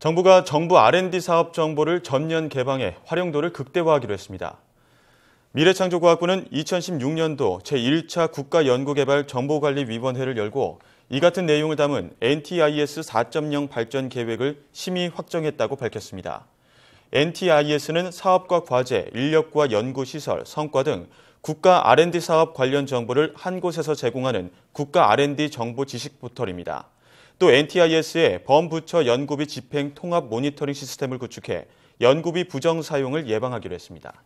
정부가 정부 R&D 사업 정보를 전년 개방해 활용도를 극대화하기로 했습니다. 미래창조과학부는 2016년도 제1차 국가연구개발 정보관리위원회를 열고 이 같은 내용을 담은 NTIS 4.0 발전 계획을 심의 확정했다고 밝혔습니다. NTIS는 사업과 과제, 인력과 연구시설, 성과 등 국가 R&D 사업 관련 정보를 한 곳에서 제공하는 국가 R&D 정보 지식 포털입니다. 또 NTIS에 범부처 연구비 집행 통합 모니터링 시스템을 구축해 연구비 부정 사용을 예방하기로 했습니다.